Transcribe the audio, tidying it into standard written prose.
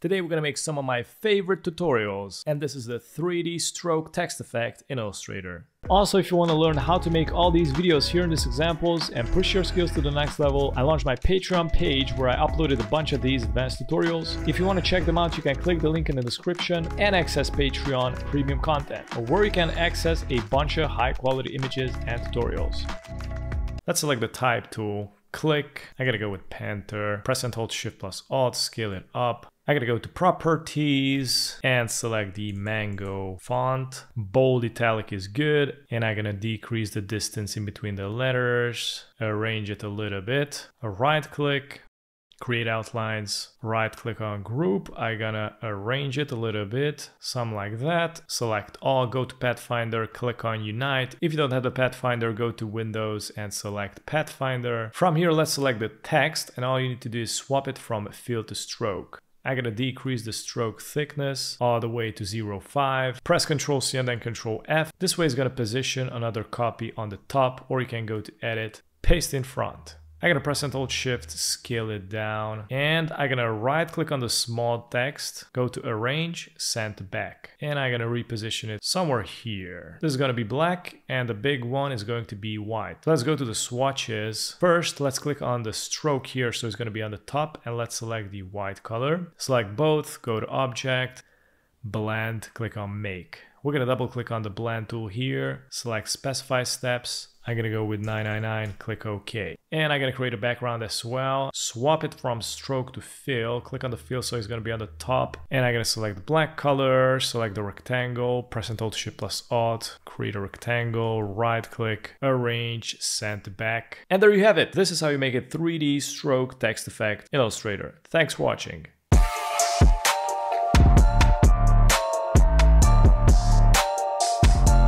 Today we're gonna make some of my favorite tutorials, and this is the 3D stroke text effect in Illustrator. Also, if you want to learn how to make all these videos here in these examples and push your skills to the next level, I launched my Patreon page where I uploaded a bunch of these advanced tutorials. If you want to check them out, you can click the link in the description and access Patreon premium content, where you can access a bunch of high quality images and tutorials. Let's select the type tool, click, I gotta go with Panther, press and hold Shift plus Alt, scale it up. I gotta go to properties and select the Mango font. Bold italic is good. And I'm gonna decrease the distance in between the letters, arrange it a little bit. A right click, create outlines, right click on group. I'm gonna arrange it a little bit, something like that. Select all, go to Pathfinder, click on Unite. If you don't have the Pathfinder, go to Windows and select Pathfinder. From here, let's select the text, and all you need to do is swap it from fill to stroke. I'm gonna decrease the stroke thickness all the way to 0.5. Press Ctrl C and then Ctrl F. This way is gonna position another copy on the top, or you can go to Edit, paste in front. I'm gonna press and hold Shift, scale it down, and I'm gonna right click on the small text, go to Arrange, Send Back, and I'm gonna reposition it somewhere here. This is gonna be black, and the big one is going to be white. Let's go to the swatches. First, let's click on the stroke here, so it's gonna be on the top, and let's select the white color. Select both, go to Object, Blend, click on Make. We're gonna double click on the Blend tool here, select Specify Steps. I'm gonna go with 999, click OK. And I'm gonna create a background as well. Swap it from stroke to fill. Click on the fill so it's gonna be on the top. And I'm gonna select the black color, select the rectangle, press and hold Shift plus Alt, create a rectangle, right click, arrange, send back. And there you have it. This is how you make a 3D stroke text effect in Illustrator. Thanks for watching.